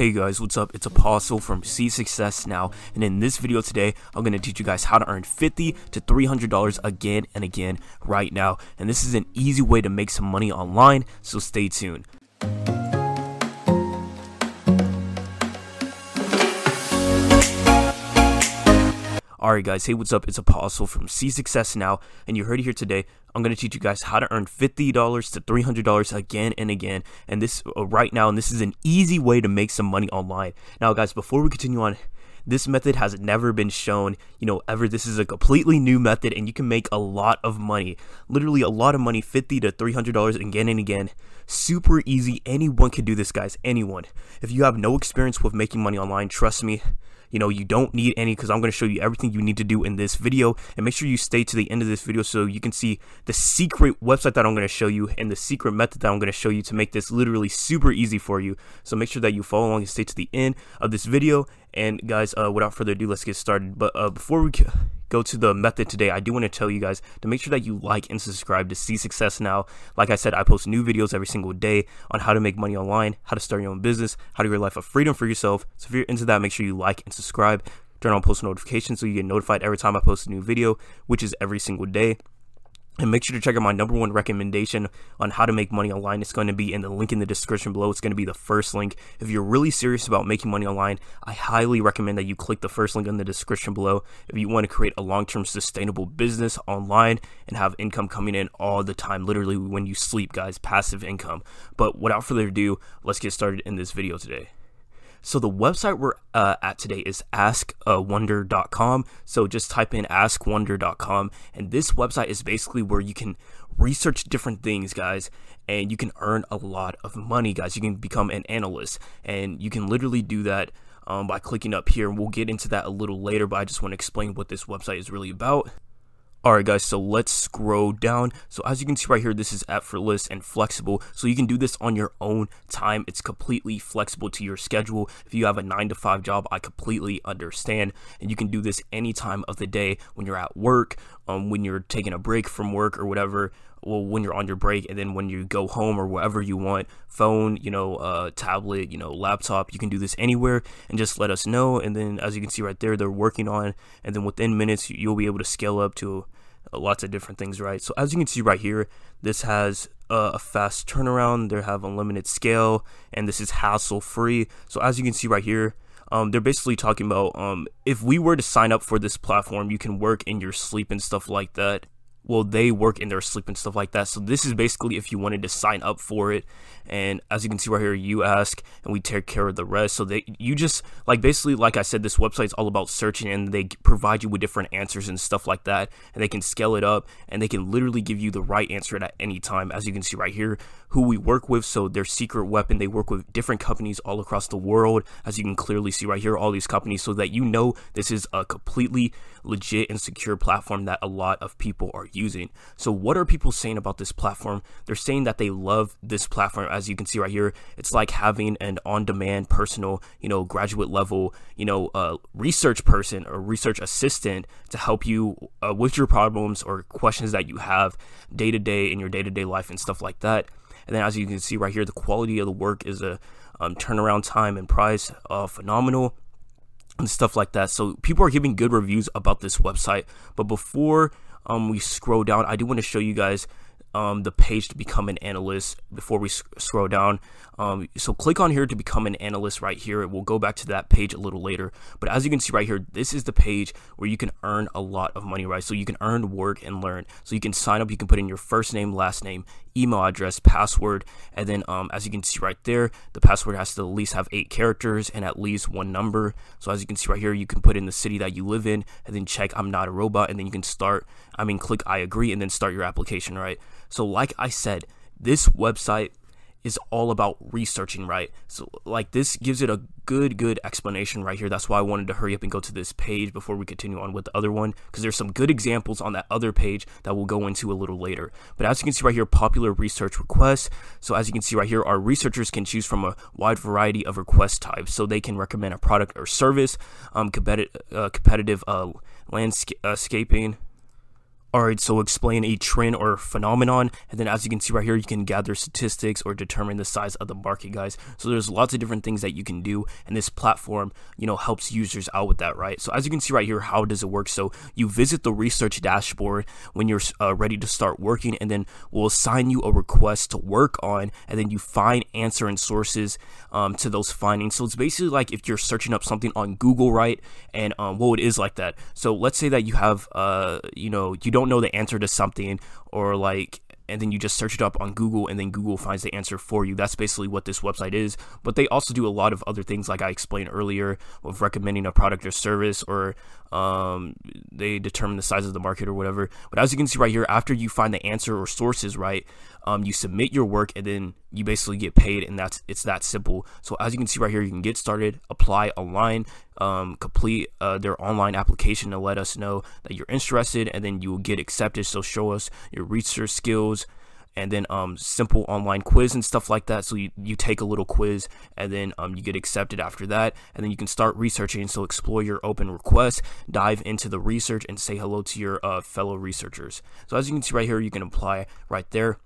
Hey guys, what's up? It's Apostle from See Success Now, and in this video today, I'm going to teach you guys how to earn $50 to $300 again and again right now. And this is an easy way to make some money online, so stay tuned. Alright guys, hey, what's up? It's Apostle from See Success Now, and you heard it here today. I'm going to teach you guys how to earn $50 to $300 again and again, and this right now, and this is an easy way to make some money online. Now guys, before we continue on, this method has never been shown, ever. This is a completely new method, and you can make a lot of money, literally a lot of money, $50 to $300 again and again. Super easy. Anyone can do this, guys, anyone. If you have no experience with making money online, trust me, you don't need any, because I'm going to show you everything you need to do in this video. And make sure you stay to the end of this video so you can see the secret website that I'm going to show you and the secret method that I'm going to show you to make this literally super easy for you. So make sure that you follow along and stay to the end of this video. And guys, without further ado, let's get started. But before we go to the method today, I do want to tell you guys to make sure that you like and subscribe to See Success Now. Like I said, I post new videos every single day on how to make money online, how to start your own business, how to create a life of freedom for yourself. So if you're into that, make sure you like and subscribe, turn on post notifications so you get notified every time I post a new video, which is every single day. And make sure to check out my #1 recommendation on how to make money online. It's going to be in the link in the description below. It's going to be the first link. If you're really serious about making money online, I highly recommend that you click the first link in the description below if you want to create a long-term sustainable business online and have income coming in all the time, literally when you sleep, guys, passive income. But without further ado, let's get started in this video today. So the website we're at today is askwonder.com. So just type in askwonder.com, and this website is basically where you can research different things, guys, and you can earn a lot of money, guys. You can become an analyst, and you can literally do that by clicking up here, and we'll get into that a little later, but I just want to explain what this website is really about. Alright guys, so let's scroll down. So as you can see right here, this is effortless and flexible. So you can do this on your own time. It's completely flexible to your schedule. If you have a 9-to-5 job, I completely understand. And you can do this any time of the day, when you're at work, when you're taking a break from work or whatever, or when you're on your break, and then when you go home or wherever you want, phone, tablet, laptop, you can do this anywhere and just let us know. And then as you can see right there, they're working on, and then within minutes, you'll be able to scale up to lots of different things, right? So as you can see right here, this has a fast turnaround, they have unlimited scale, and this is hassle free. So as you can see right here, they're basically talking about if we were to sign up for this platform, you can work in your sleep and stuff like that. Well, they work in their sleep and stuff like that. So this is basically if you wanted to sign up for it. And as you can see right here, you ask and we take care of the rest. So that you just, like, basically, like I said, this website's all about searching, and they provide you with different answers and stuff like that. And they can scale it up, and they can literally give you the right answer at any time. As you can see right here, who we work with. So their secret weapon, they work with different companies all across the world. As you can clearly see right here, all these companies, so that you know this is a completely legit and secure platform that a lot of people are using. So what are people saying about this platform? They're saying that they love this platform. As you can see right here, it's like having an on-demand personal, graduate level, research person or research assistant to help you with your problems or questions that you have day-to-day in your day-to-day life and stuff like that. And then as you can see right here, the quality of the work is a turnaround time and price phenomenal and stuff like that. So people are giving good reviews about this website. But before we scroll down, I do want to show you guys the page to become an analyst before we scroll down. So click on here to become an analyst right here. We'll go back to that page a little later. But as you can see right here, this is the page where you can earn a lot of money, right? So you can earn, work, and learn. So you can sign up. You can put in your first name, last name, email address, password. And then as you can see right there, the password has to at least have 8 characters and at least 1 number. So as you can see right here, you can put in the city that you live in, and then check I'm not a robot. And then you can start, click I agree, and then start your application, right? So like I said, this website is all about researching, right? So like this gives it a good explanation right here. That's why I wanted to hurry up and go to this page before we continue on with the other one, because there's some good examples on that other page that we'll go into a little later. But as you can see right here, popular research requests. So as you can see right here, our researchers can choose from a wide variety of request types. So they can recommend a product or service, competitive landscaping, Alright, so explain a trend or phenomenon, and then as you can see right here, you can gather statistics or determine the size of the market, guys. So there's lots of different things that you can do, and this platform, you know, helps users out with that, right? So as you can see right here, how does it work? So you visit the research dashboard when you're ready to start working, and then we'll assign you a request to work on, and then you find answer and sources to those findings. So it's basically like if you're searching up something on Google, right? And well, it is like that. So let's say that you have, you know, you don't know the answer to something, or like, and then you just search it up on Google, and then Google finds the answer for you. That's basically what this website is, but they also do a lot of other things like I explained earlier of recommending a product or service, or they determine the size of the market or whatever. But as you can see right here, after you find the answer or sources, right, you submit your work, and then you basically get paid, and it's that simple. So as you can see right here, you can get started, apply online, complete their online application to let us know that you're interested, and then you will get accepted. So show us your research skills, and then simple online quiz and stuff like that. So you take a little quiz, and then you get accepted after that, and then you can start researching. So explore your open requests, dive into the research, and say hello to your fellow researchers. So as you can see right here, you can apply right there.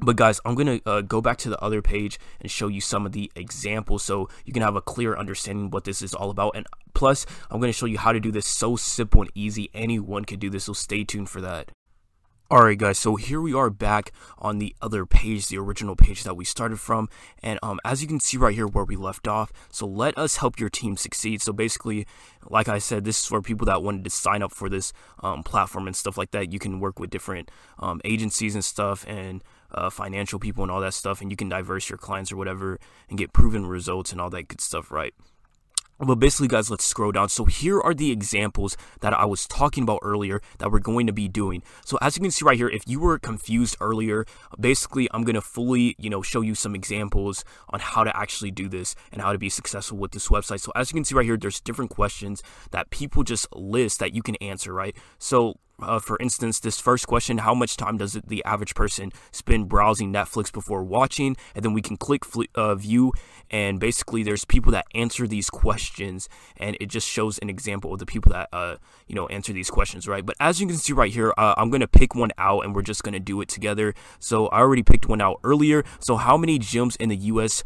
But guys, I'm going to go back to the other page and show you some of the examples so you can have a clear understanding of what this is all about. And plus, I'm going to show you how to do this so simple and easy. Anyone can do this, so stay tuned for that. Alright guys, so here we are back on the other page, the original page that we started from, and as you can see right here where we left off, so let us help your team succeed. So basically, like I said, this is for people that wanted to sign up for this platform and stuff like that. You can work with different agencies and stuff, and financial people and all that stuff, and you can diversify your clients or whatever and get proven results and all that good stuff, right? But basically, guys, let's scroll down. So here are the examples that I was talking about earlier that we're going to be doing. So as you can see right here, if you were confused earlier, basically, I'm going to fully, you know, show you some examples on how to actually do this and how to be successful with this website. So as you can see right here, there's different questions that people just list that you can answer, right? So for instance, this first question, how much time does the average person spend browsing Netflix before watching? And then we can click view, and basically there's people that answer these questions, and it just shows an example of the people that, you know, answer these questions, right? But as you can see right here, I'm going to pick one out, and we're just going to do it together. So I already picked one out earlier. So how many gyms in the U.S.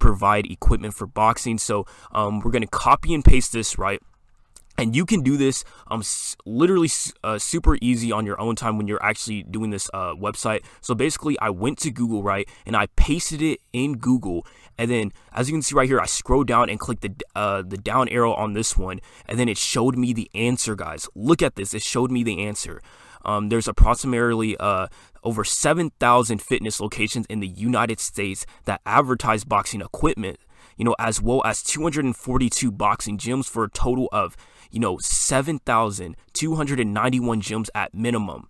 provide equipment for boxing? So we're going to copy and paste this, right? And you can do this literally super easy on your own time when you're actually doing this website. So basically, I went to Google, right, and I pasted it in Google. And then, as you can see right here, I scroll down and click the down arrow on this one. And then it showed me the answer, guys. Look at this. It showed me the answer. There's approximately over 7,000 fitness locations in the United States that advertise boxing equipment, you know, as well as 242 boxing gyms for a total of, you know, 7,291 gyms at minimum.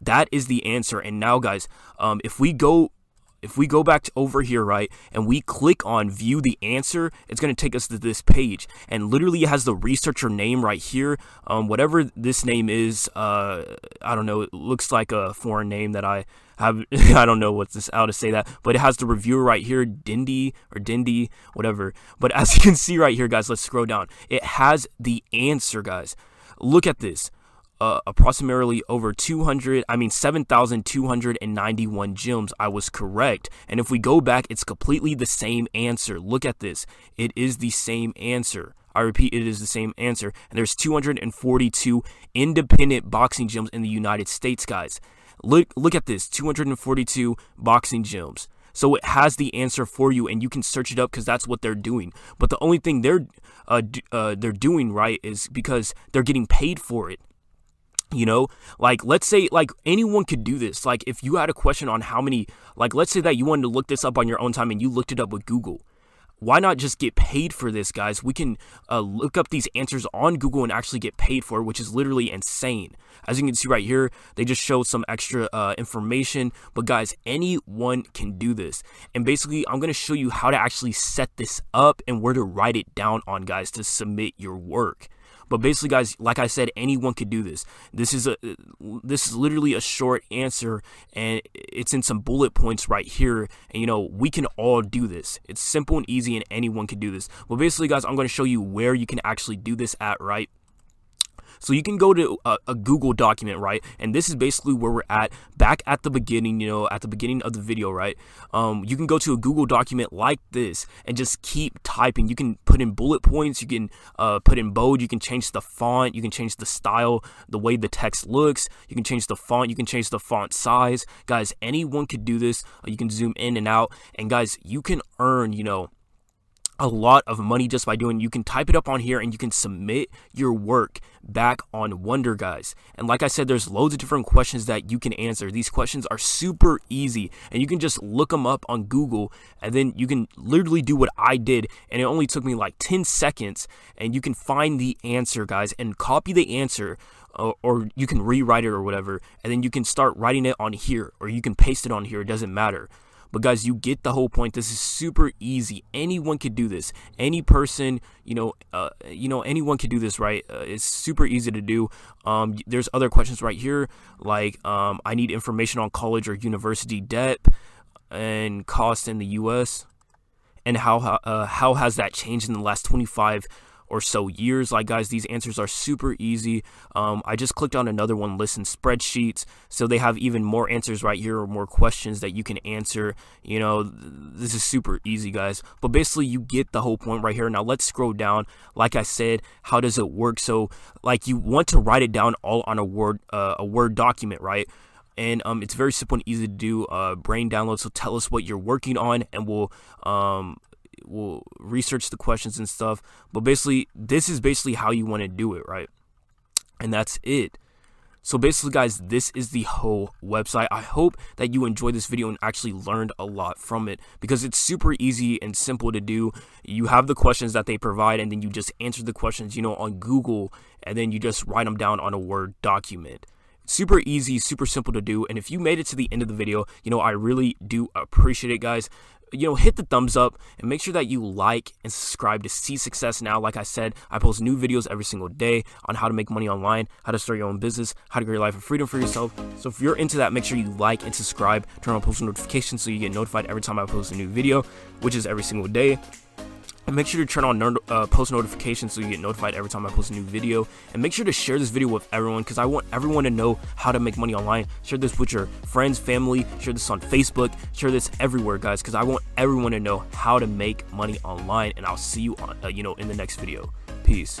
That is the answer. And now, guys, if we go back to over here, right, and we click on view the answer, it's going to take us to this page, and literally it has the researcher name right here. Whatever this name is, I don't know, it looks like a foreign name that I have. I don't know what's this, how to say that, but it has the reviewer right here, Dindy, whatever. But as you can see right here, guys, let's scroll down. It has the answer, guys. Look at this. Approximately over 7,291 gyms. I was correct. And if we go back, it's completely the same answer. Look at this. It is the same answer. I repeat, it is the same answer. And there's 242 independent boxing gyms in the United States, guys. Look at this, 242 boxing gyms. So it has the answer for you, and you can search it up because that's what they're doing. But the only thing they're doing, right, is because they're getting paid for it. You know, like, let's say, like, anyone could do this. Like, if you had a question on how many, like, let's say that you wanted to look this up on your own time and you looked it up with Google. Why not just get paid for this, guys? We can look up these answers on Google and actually get paid for it, which is literally insane. As you can see right here, they just showed some extra information. But guys, anyone can do this. And basically, I'm going to show you how to actually set this up and where to write it down on, guys, to submit your work. But basically, guys, like I said, anyone could do this. This is literally a short answer, and it's in some bullet points right here. And, you know, we can all do this. It's simple and easy, and anyone can do this. Well, basically, guys, I'm going to show you where you can actually do this at, right? So you can go to a Google document, right? And this is basically where we're at back at the beginning, you know, at the beginning of the video, right? You can go to a Google document like this and just keep typing. You can put in bullet points, you can put in bold, you can change the font, you can change the style, the way the text looks, you can change the font, you can change the font size. Guys, anyone could do this. You can zoom in and out, and guys, you can earn, you know, a lot of money just by doing. You can type it up on here and you can submit your work back on Wonder, guys. And like I said, there's loads of different questions that you can answer. These questions are super easy and you can just look them up on Google, and then you can literally do what I did, and it only took me like 10 seconds and you can find the answer, guys, and copy the answer, or you can rewrite it or whatever, and then you can start writing it on here, or you can paste it on here, it doesn't matter. But guys, you get the whole point. This is super easy. Anyone could do this. Any person, anyone could do this, right? It's super easy to do. There's other questions right here, like I need information on college or university debt and cost in the U.S. and how has that changed in the last 25 or so years. Like, guys, these answers are super easy. I just clicked on another one, listen, spreadsheets. So they have even more answers right here, or more questions that you can answer. You know, this is super easy, guys. But basically, you get the whole point right here. Now let's scroll down. Like I said, how does it work? So like, you want to write it down all on a Word document, right? And it's very simple and easy to do. Brain download. So tell us what you're working on, and we'll research the questions and stuff. But basically, this is basically how you want to do it, right? And that's it. So basically, guys, this is the whole website. I hope that you enjoyed this video and actually learned a lot from it, because it's super easy and simple to do. You have the questions that they provide, and then you just answer the questions, you know, on Google, and then you just write them down on a Word document. Super easy, super simple to do. And if you made it to the end of the video, you know, I really do appreciate it, guys. You know, hit the thumbs up and make sure that you like and subscribe to See Success Now. Like I said, I post new videos every single day on how to make money online, how to start your own business, how to create a life of freedom for yourself. So if you're into that, make sure you like and subscribe, turn on post notifications so you get notified every time I post a new video, which is every single day. And make sure to turn on post notifications so you get notified every time I post a new video. And make sure to share this video with everyone, because I want everyone to know how to make money online. Share this with your friends, family. Share this on Facebook. Share this everywhere, guys, because I want everyone to know how to make money online. And I'll see you on, in the next video. Peace.